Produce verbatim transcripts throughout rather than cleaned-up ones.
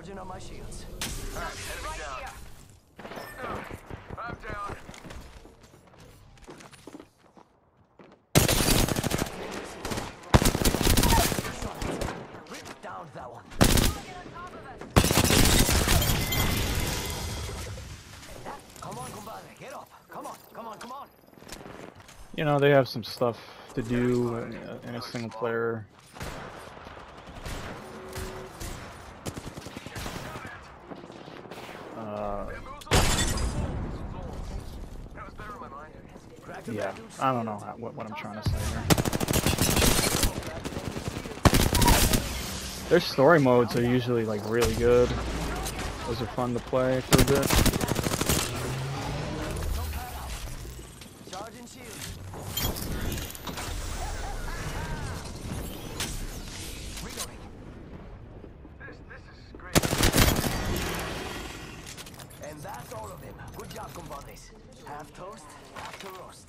Charging on my shields. All right, enemy down. Here. I'm down. Rip down that one. Come on, compadre, get up. Come on, come on, come on. You know, they have some stuff to do in a, in a single player. Yeah, I don't know how, what, what I'm trying to say here. Their story modes are usually like really good. Those are fun to play for a bit. And that's all of them. Good job, compadres. Half toast, half to roast.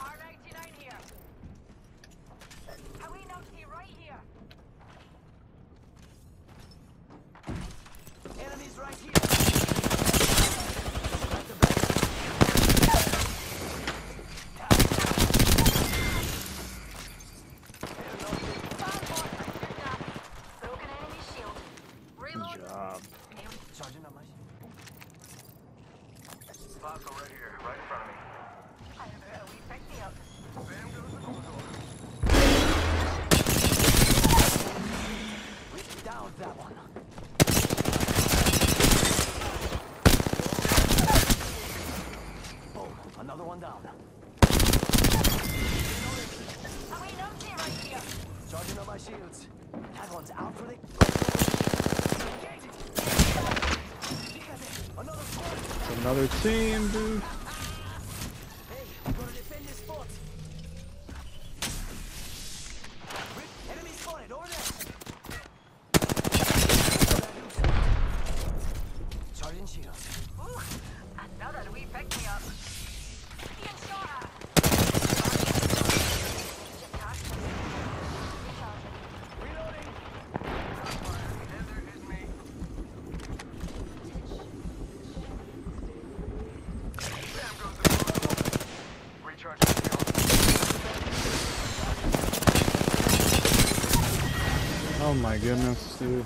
R ninety-nine here. Are we not here, right here? Enemies right here. Broken enemy shield. Reload. Good job. Charging on my shield. Bosco right here, right in front of me. I don't know, we picked me up. Bam goes the bullseye. We downed that one. Boom, another one down. Are we not here right here? Charging on my shields. That one's out for the... It's another team, dude. Hey, I'm gonna defend this spot. Enemy spotted over there. Charging shield. Ooh, another we picked me up. Oh my goodness, dude.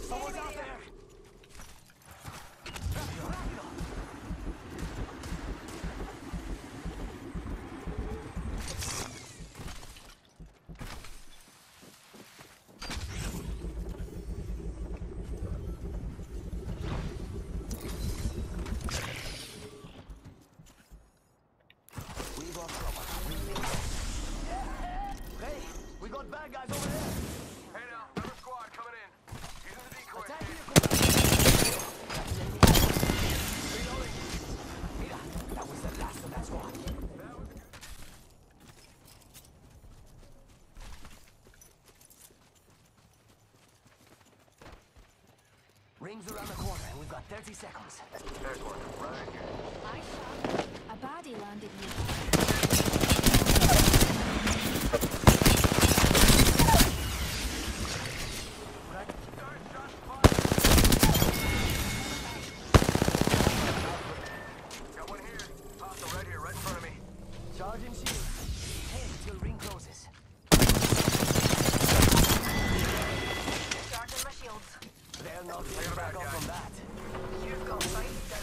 Someone's out there. Rings around the corner, and we've got thirty seconds. There's one, right here. I shot. A body landed here. Right. Third shot fired. Got one here. Hostile right here, right in front of me. Charge and shield. Head till ring closes. Charging my shields. They're not clear back off from that. You've got fight that.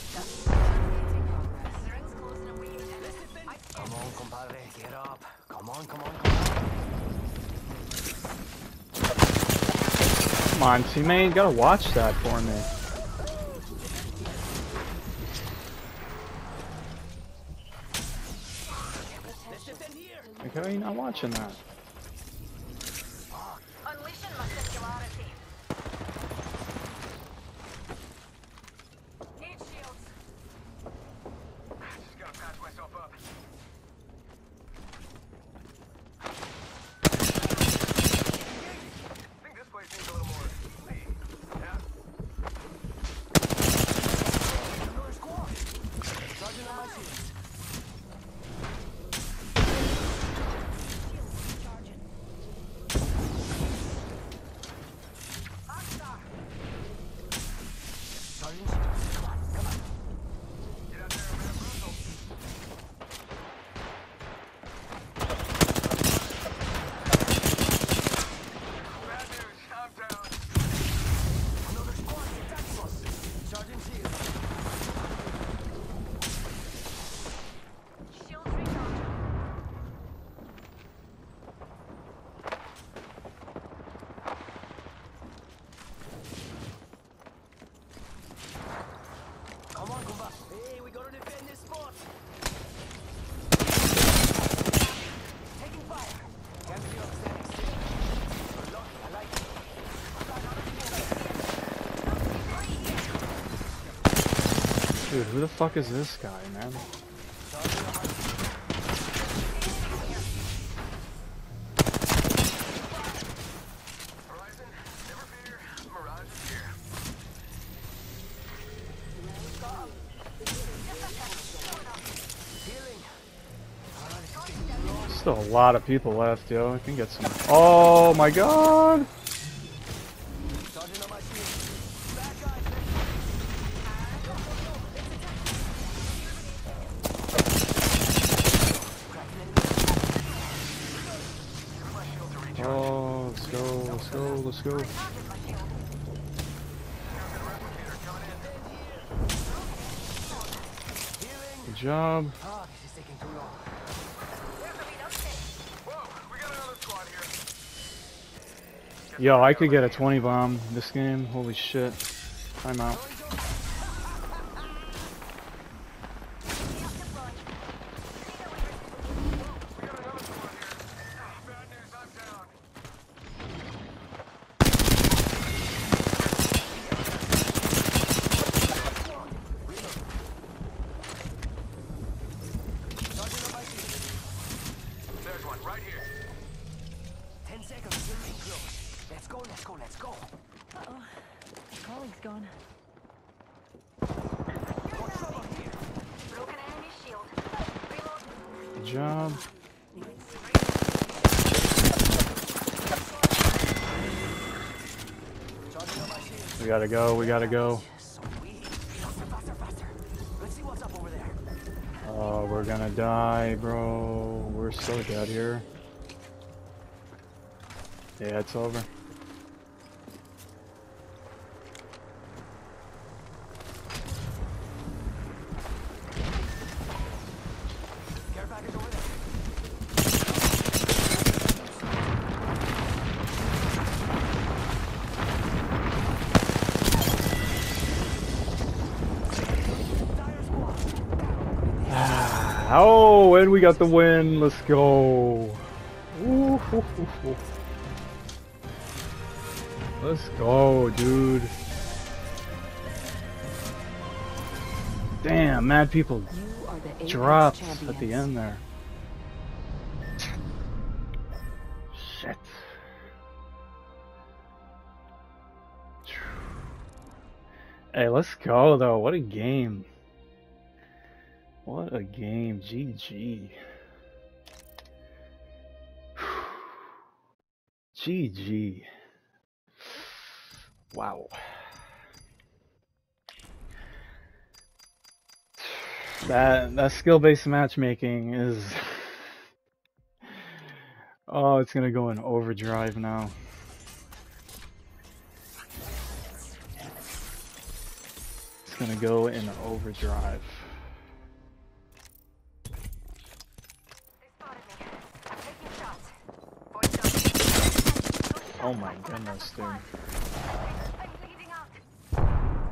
Come on, compadre, get up. Come on, come on, come on. Come on, teammate, gotta watch that for me. Like, how are you not watching that? Unleashing my singularity. Dude, who the fuck is this guy, man? Still a lot of people left, yo. I can get some. Oh my god! Oh, let's go, let's go, let's go. Good job. Yo, I could get a twenty bomb this game. Holy shit. I'm out. There's one right here. Ten seconds, really close. Let's go, let's go, let's go. Uh-oh. My colleague's gone. Broken enemy shield. Reload. Good job. We gotta go, we gotta go. Oh, we're gonna die, bro. We're so dead here. Yeah, it's over. Oh, and we got the win. Let's go. Ooh, hoo, hoo, hoo. Let's go, dude. Damn, mad people dropped at the end there. Shit. Hey, let's go, though. What a game. What a game. G G. G G. Wow. That that skill-based matchmaking is oh, it's gonna go in overdrive now. It's gonna go in overdrive. Oh my goodness, dude.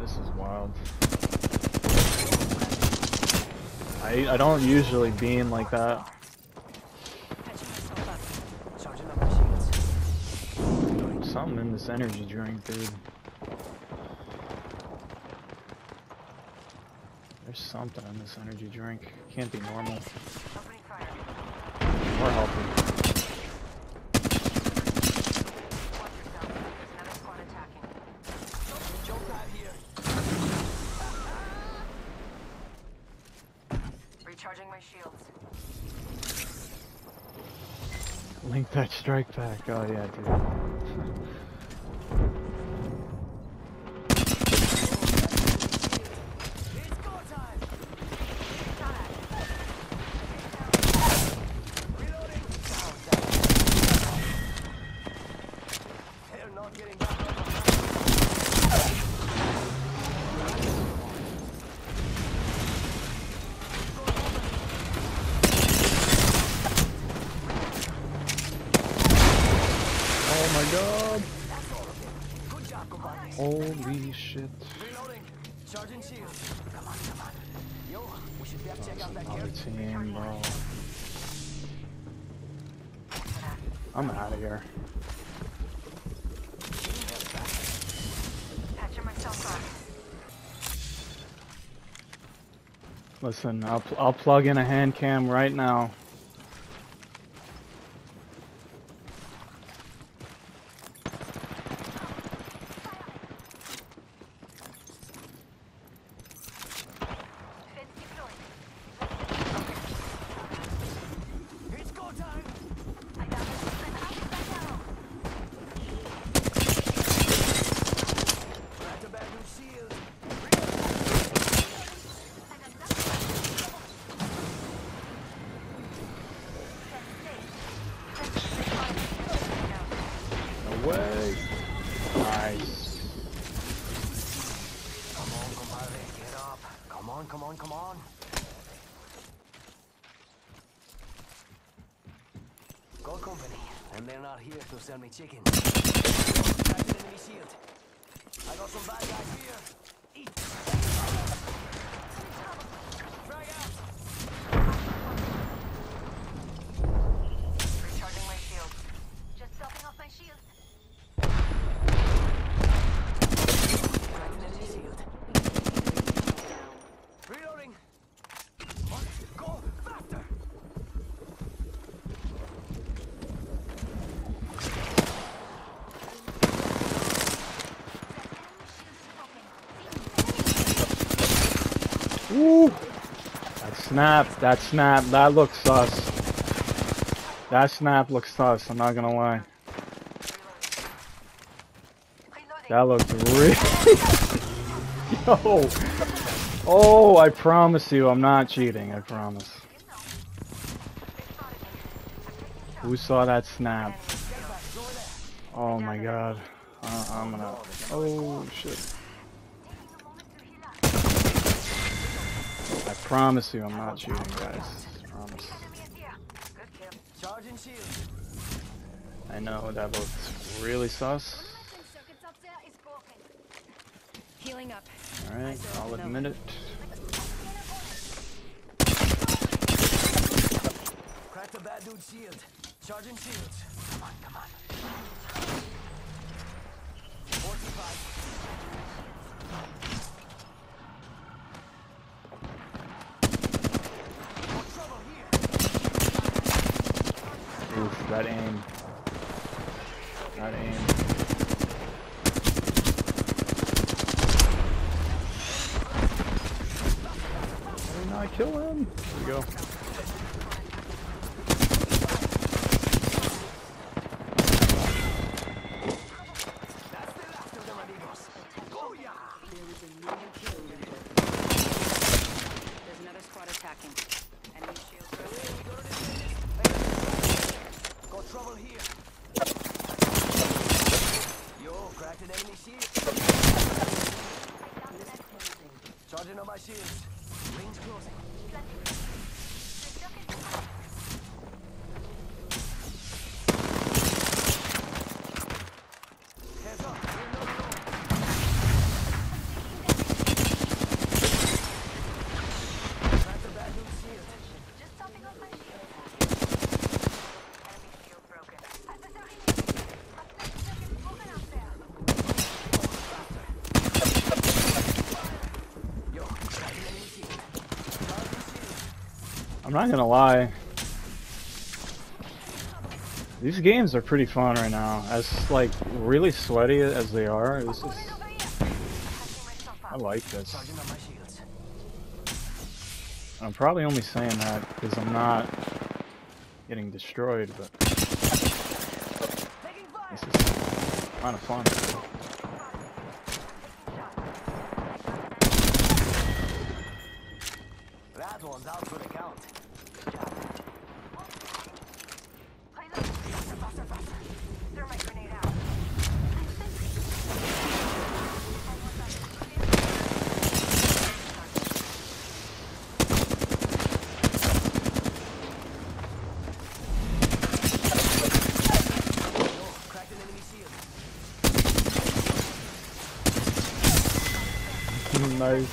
This is wild. I I don't usually beam like that. Something in this energy drink, dude. There's something in this energy drink. Can't be normal. Or healthy. Recharging my shields. Link that strike back. Oh yeah, dude. It's go time. Reloading. They're not getting back. God. Good job, holy shit. Reloading. Charging shield. Come on, come on. Yo, we should get check out that team, bro. I'm out of here. Patching myself up. Listen, I'll, pl I'll plug in a hand cam right now. Send me chicken. Enemy shield. I got some bad guys here. Eat. Frag out. Recharging my shield. Just topping off my shield. Enemy shield. Reloading. Go faster. Woo! That snap, that snap, that looks sus. That snap looks sus, I'm not gonna lie. That looks really... Yo! Oh, I promise you I'm not cheating, I promise. Who saw that snap? Oh my god. Uh, I'm gonna... Oh, shit. I promise you, I'm not shooting, guys. I promise. I know that looks really sus. All right, I'll admit it. Crack the bad dude's shield. Charging shields. Come on, come on. forty-five. Oof, that aim. That aim. How did not kill him? There we go. I'm not gonna lie, these games are pretty fun right now. As like really sweaty as they are, this is, I like this. I'm probably only saying that because I'm not getting destroyed, but this is kind of fun. That one's out for the count. Nice.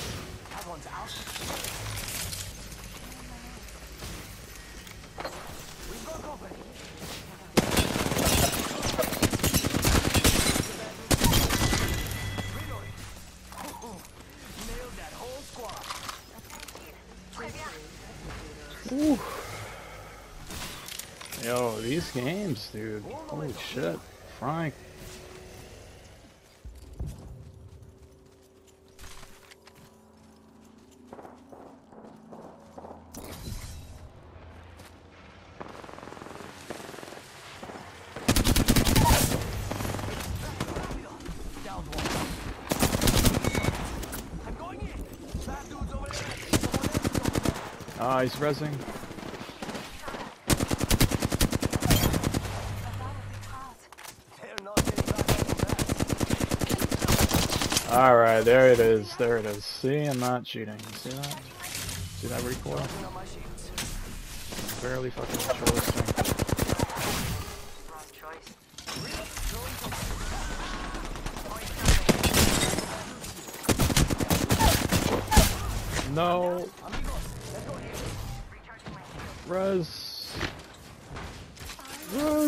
six games, dude. Holy shit, Frank. Ah, he's rezzing. All right, there it is, there it is. See, I'm not cheating. See that? See that recoil? Barely fucking control this thing. No. Res. Res.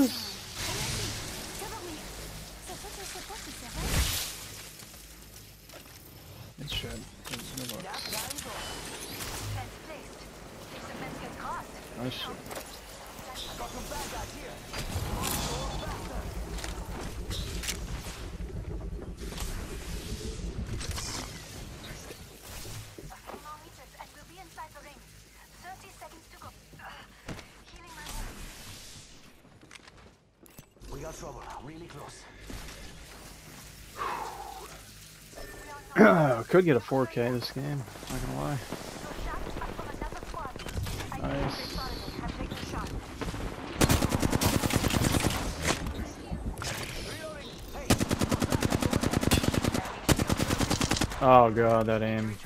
It should. There's no box. Oh shit. We got trouble, really close. Could get a four K this game, not gonna lie. Nice. Oh god, that aim.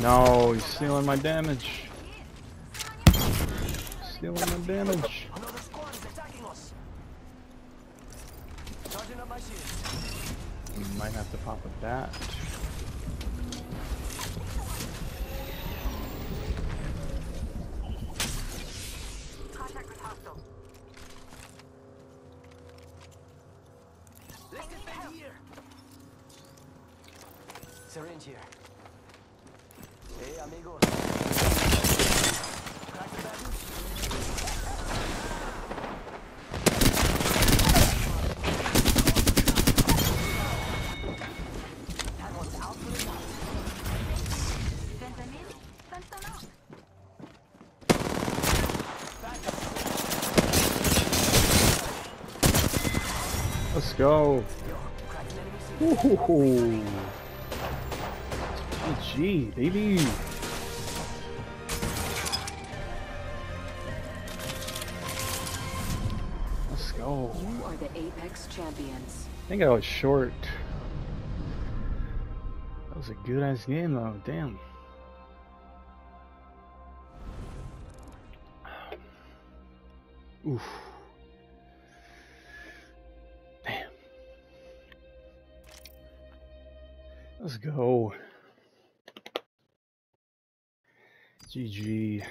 No, he's stealing my damage. Stealing my damage. Another squad is attacking us. Charging up my shield. Might have to pop with that. Contact with hostile. Let's get back here. Syringe here. Hey, amigos. Let's go. Woo-hoo-hoo. Gee, baby. Let's go. You are the Apex champions. I think I was short. That was a good ass game though, damn. Oof. Damn. Let's go. G G.